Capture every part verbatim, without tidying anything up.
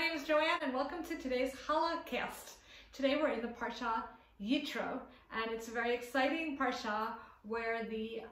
my name is Joanne and welcome to today's Challah-Cast. Today we're in the Parsha Yitro, and it's a very exciting Parsha where the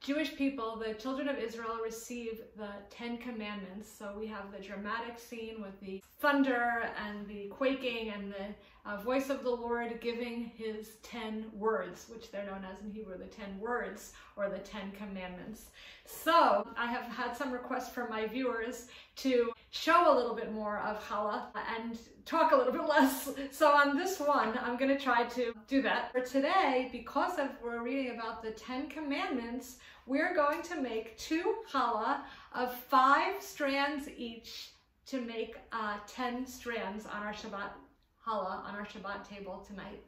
Jewish people, the children of Israel, receive the Ten Commandments. So we have the dramatic scene with the thunder and the quaking and the uh, voice of the Lord giving his ten words, which they're known as in Hebrew, the Ten Words or the Ten Commandments. So I have had some requests from my viewers to show a little bit more of Challah and talk a little bit less. So on this one, I'm gonna try to do that. For today, because of, we're reading about the Ten Commandments, we're going to make two Challah of five strands each to make uh, ten strands on our Shabbat Challah, on our Shabbat table tonight.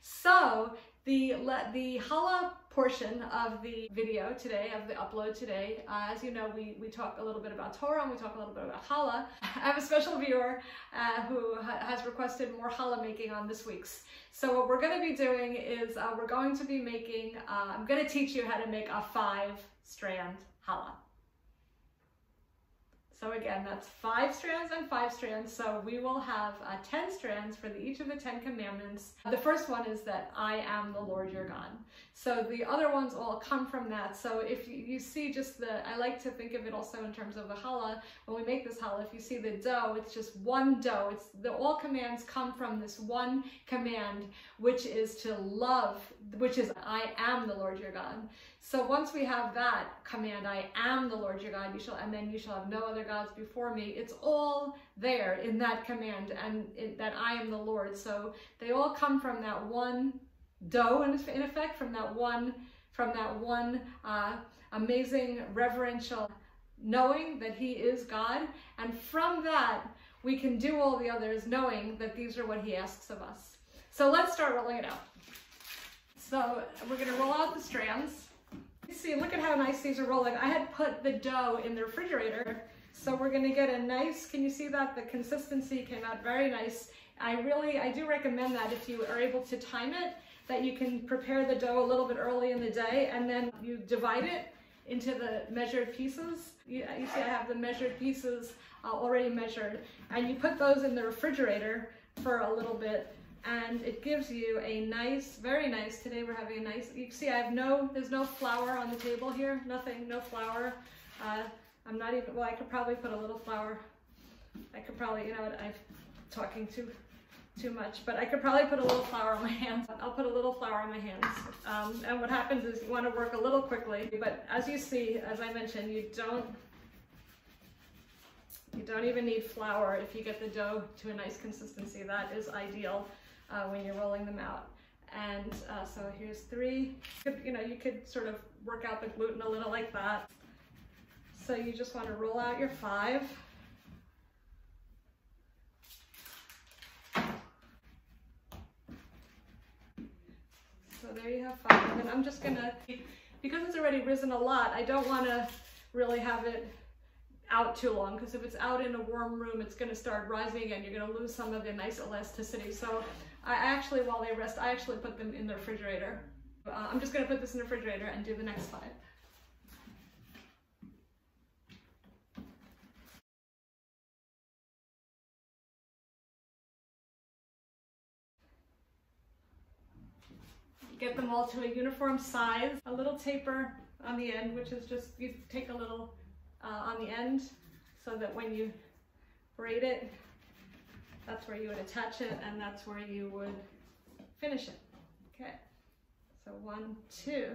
So the, the Challah portion of the video today, of the upload today. Uh, as you know, we, we talk a little bit about Torah and we talk a little bit about Challah. I have a special viewer uh, who ha has requested more Challah making on this week's. So what we're gonna be doing is uh, we're going to be making, uh, I'm gonna teach you how to make a five strand Challah. So again, that's five strands and five strands. So we will have uh, ten strands for the, each of the Ten Commandments. The first one is that I am the Lord your God. So the other ones all come from that. So if you, you see just the, I like to think of it also in terms of the Challah. When we make this Challah, if you see the dough, it's just one dough. It's the all commands come from this one command, which is to love, which is I am the Lord your God. So once we have that command, I am the Lord your God, you shall, and then you shall have no other gods before me, it's all there in that command, and it, that I am the Lord. So they all come from that one dough, in, in effect, from that one, from that one uh, amazing reverential knowing that he is God. And from that, we can do all the others knowing that these are what he asks of us. So let's start rolling it out. So we're gonna roll out the strands. See, look at how nice these are rolling. I had put the dough in the refrigerator, so we're gonna get a nice, can you see that? The consistency came out very nice. I really, I do recommend that if you are able to time it, that you can prepare the dough a little bit early in the day and then you divide it into the measured pieces. You, you see I have the measured pieces uh, already measured, and you put those in the refrigerator for a little bit. And it gives you a nice, very nice, today we're having a nice, you see I have no, there's no flour on the table here, nothing, no flour. Uh, I'm not even, well I could probably put a little flour, I could probably, you know what, I'm talking too too much, but I could probably put a little flour on my hands. I'll put a little flour on my hands. Um, and what happens is you want to work a little quickly, but as you see, as I mentioned, you don't, you don't even need flour if you get the dough to a nice consistency. That is ideal. Uh, when you're rolling them out. And uh, so here's three. You know, you could sort of work out the gluten a little like that. So you just want to roll out your five. So there you have five. And I'm just gonna, because it's already risen a lot, I don't want to really have it out too long, because if it's out in a warm room, it's gonna start rising again. You're gonna lose some of the nice elasticity. So I actually, while they rest, I actually put them in the refrigerator. Uh, I'm just gonna put this in the refrigerator and do the next five. Get them all to a uniform size. A little taper on the end, which is just, you take a little uh, on the end so that when you braid it, that's where you would attach it, and that's where you would finish it. Okay, so one, two,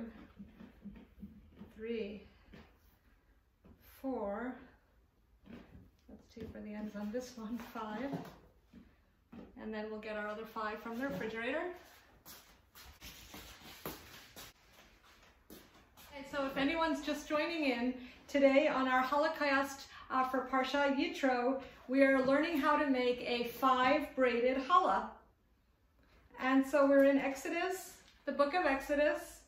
three, four. Let's taper the ends on this one, five. And then we'll get our other five from the refrigerator. Okay, so if anyone's just joining in, today on our Challah-Cast uh, for Parsha Yitro, we are learning how to make a five braided Challah. And so we're in Exodus, the book of Exodus,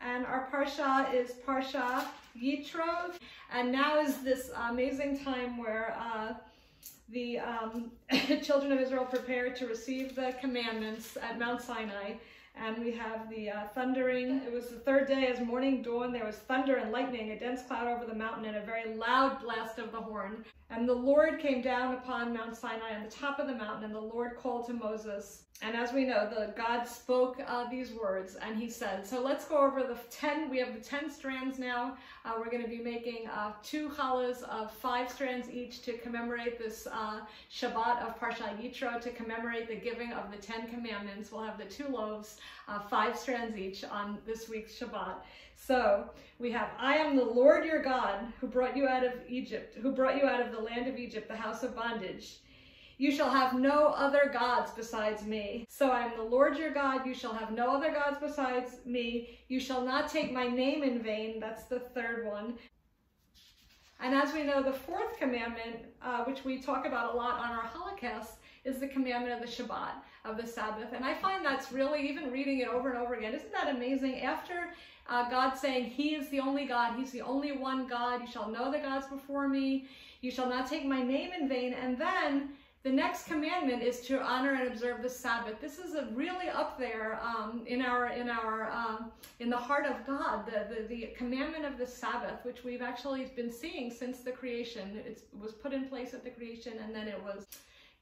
and our Parsha is Parsha Yitro. And now is this amazing time where uh, the um, children of Israel prepare to receive the commandments at Mount Sinai. and we have the uh, thundering. It was the third day as morning dawned. There was thunder and lightning, a dense cloud over the mountain, and a very loud blast of the horn. And the Lord came down upon Mount Sinai on the top of the mountain, and the Lord called to Moses. And as we know, the God spoke uh, these words, and he said, so let's go over the ten, we have the ten strands now. Uh, we're going to be making uh, two challahs of five strands each to commemorate this uh, Shabbat of Parsha Yitro, to commemorate the giving of the Ten Commandments. We'll have the two loaves, uh, five strands each on this week's Shabbat. So we have, I am the Lord your God who brought you out of Egypt, who brought you out of the land of Egypt, the house of bondage. You shall have no other gods besides me. So I am the Lord your God. You shall have no other gods besides me. You shall not take my name in vain. That's the third one. And as we know, the fourth commandment, uh, which we talk about a lot on our Holocaust, is the commandment of the Shabbat, of the Sabbath. And I find that's really, even reading it over and over again, isn't that amazing? After uh, God saying, he is the only God, he's the only one God, you shall know the gods before me, you shall not take my name in vain, and then the next commandment is to honor and observe the Sabbath. This is a really up there um, in our in our um, in the heart of God, the, the the commandment of the Sabbath, which we've actually been seeing since the creation. It was put in place at the creation, and then it was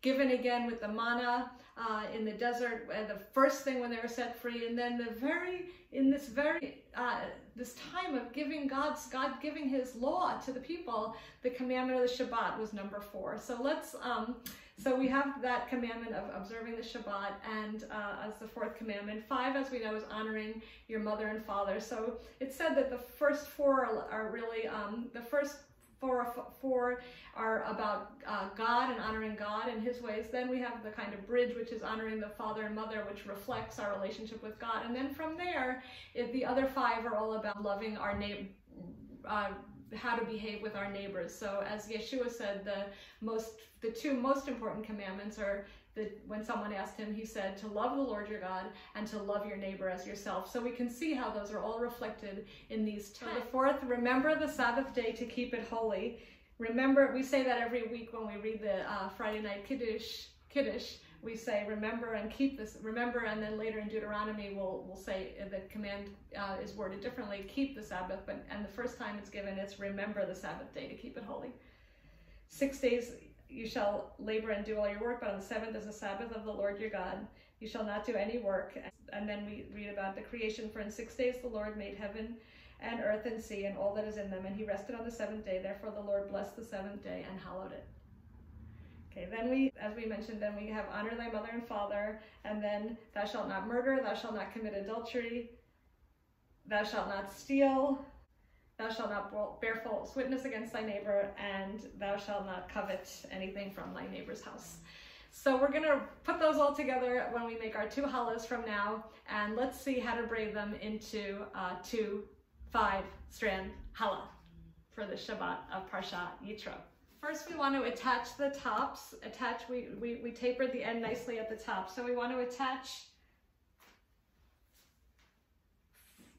given again with the manna uh, in the desert, uh, the first thing when they were set free, and then the very in this very uh, this time of giving God's God giving His law to the people, the commandment of the Shabbat was number four. So let's um, so we have that commandment of observing the Shabbat, and uh, as the fourth commandment, five as we know is honoring your mother and father. So it's said that the first four are really um, the first. Four, four are about uh, God and honoring God and his ways. Then we have the kind of bridge, which is honoring the father and mother, which reflects our relationship with God. And then from there, it, the other five are all about loving our neighbor, uh, how to behave with our neighbors. So as Yeshua said, the most, the two most important commandments are the, when someone asked him, he said to love the Lord your God and to love your neighbor as yourself. So we can see how those are all reflected in these two. The fourth, remember the Sabbath day to keep it holy. Remember, we say that every week when we read the uh, Friday night Kiddush, Kiddush, we say remember and keep this, remember, and then later in Deuteronomy we'll, we'll say the command uh, is worded differently, keep the Sabbath, but and the first time it's given it's remember the Sabbath day to keep it holy. Six days you shall labor and do all your work, but on the seventh is the Sabbath of the Lord your God. You shall not do any work. And then we read about the creation, for in six days the Lord made heaven and earth and sea and all that is in them, and he rested on the seventh day. Therefore the Lord blessed the seventh day and hallowed it. Okay, then we, as we mentioned, then we have honor thy mother and father, and then thou shalt not murder, thou shalt not commit adultery, thou shalt not steal, thou shalt not bear false witness against thy neighbor, and thou shalt not covet anything from thy neighbor's house. So we're going to put those all together when we make our two challahs from now, and let's see how to braid them into uh, two five-strand challah for the Shabbat of Parsha Yitro. First, we want to attach the tops. Attach. We, we, we tapered the end nicely at the top, so we want to attach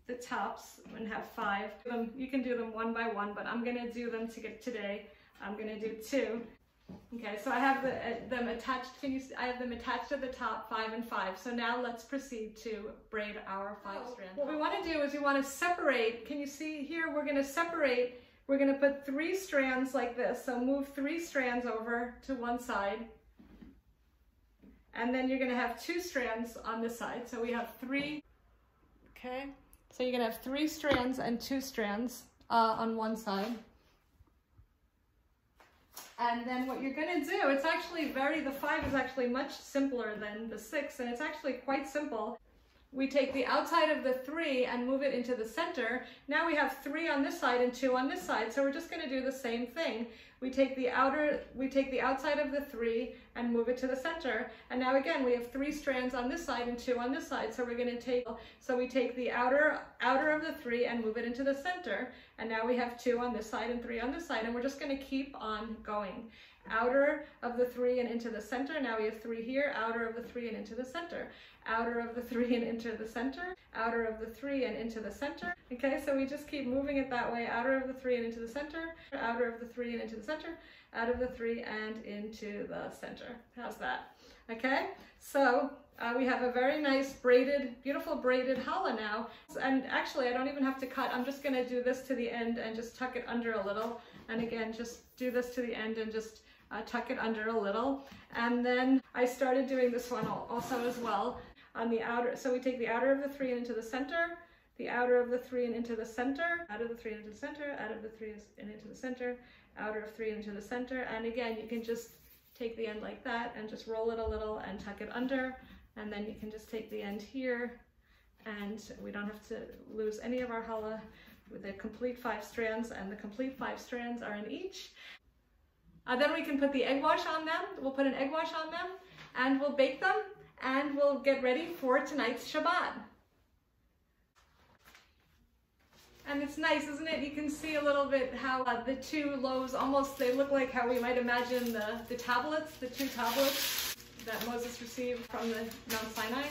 the tops and have five. You can do them one by one, but I'm gonna do them to get today. I'm gonna do two. Okay, so I have the, uh, them attached. Can you? See, I have them attached at the top, five and five. So now let's proceed to braid our five oh, strands. What we want to do is we want to separate. Can you see here? We're gonna separate. We're gonna put three strands like this. So move three strands over to one side, and then you're gonna have two strands on this side. So we have three. Okay. So you're going to have three strands and two strands uh, on one side. And then what you're going to do, it's actually very, the five is actually much simpler than the six, and it's actually quite simple. We take the outside of the three and move it into the center. Now we have three on this side and two on this side, so we're just going to do the same thing. We take the outer, we take the outside of the three and move it to the center. And now again, we have three strands on this side and two on this side. So we're going to take, so we take the outer, outer of the three and move it into the center. And now we have two on this side and three on this side. And we're just going to keep on going. Outer of the three and into the center. Now we have three here. Outer of the three and into the center. Outer of the three and into the center. Outer of the three and into the center. Okay, so we just keep moving it that way. Outer of the three and into the center. Outer of the three and into the center. out of the three and into the center. How's that? Okay, so uh, we have a very nice braided, beautiful braided challah now. And actually, I don't even have to cut. I'm just gonna do this to the end and just tuck it under a little. And again, just do this to the end and just uh, tuck it under a little. And then I started doing this one also as well on the outer. So we take the outer of the three and into the center, the outer of the three and into the center, out of the three and into the center, out of the three and into the center, outer of three and into the center. And again, you can just take the end like that and just roll it a little and tuck it under. And then you can just take the end here, and we don't have to lose any of our challah with the complete five strands, and the complete five strands are in each. Uh, then we can put the egg wash on them. We'll put an egg wash on them and we'll bake them and we'll get ready for tonight's Shabbat. And it's nice, isn't it? You can see a little bit how uh, the two loaves almost, they look like how we might imagine the, the tablets, the two tablets that Moses received from the Mount Sinai.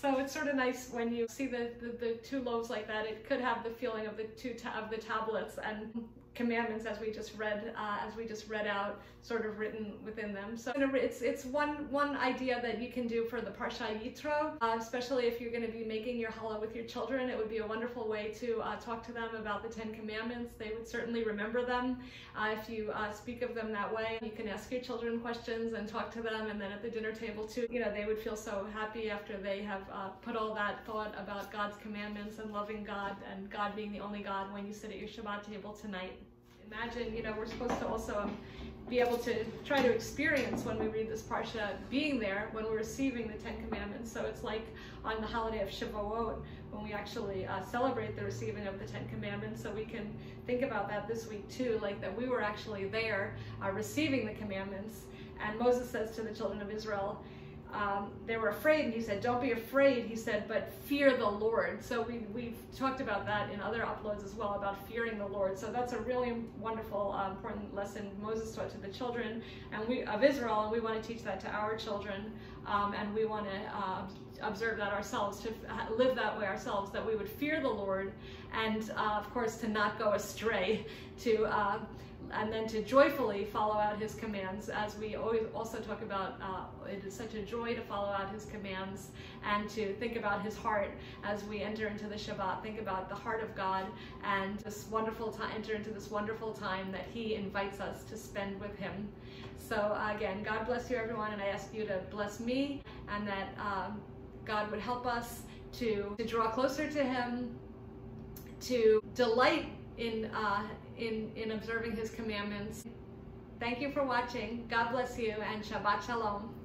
So it's sort of nice when you see the, the, the two loaves like that. It could have the feeling of the two ta of the tablets and commandments as we just read, uh, as we just read out, sort of written within them. So it's it's one one idea that you can do for the Parsha Yitro, uh, especially if you're going to be making your challah with your children. It would be a wonderful way to uh, talk to them about the Ten Commandments. They would certainly remember them uh, if you uh, speak of them that way. You can ask your children questions and talk to them, and then at the dinner table too, you know, they would feel so happy after they have uh, put all that thought about God's commandments and loving God and God being the only God when you sit at your Shabbat table tonight. Imagine, you know, we're supposed to also um, be able to try to experience when we read this Parsha being there when we're receiving the Ten Commandments. So it's like on the holiday of Shavuot when we actually uh, celebrate the receiving of the Ten Commandments. So we can think about that this week too, like that we were actually there uh, receiving the commandments. And Moses says to the children of Israel, Um, they were afraid, and he said, don't be afraid, he said, but fear the Lord. So we, we've talked about that in other uploads as well, about fearing the Lord. So that's a really wonderful, uh, important lesson Moses taught to the children and we of Israel, and we want to teach that to our children, um, and we want to uh, observe that ourselves, to live that way ourselves, that we would fear the Lord, and uh, of course to not go astray, to uh, and then to joyfully follow out his commands, as we always also talk about, uh, it is such a joy to follow out his commands and to think about his heart as we enter into the Shabbat. Think about the heart of God and this wonderful time, enter into this wonderful time that he invites us to spend with him. So uh, again, God bless you everyone, and I ask you to bless me, and that um, God would help us to, to draw closer to him, to delight in uh, In, in observing his commandments. Thank you for watching. God bless you, and Shabbat Shalom.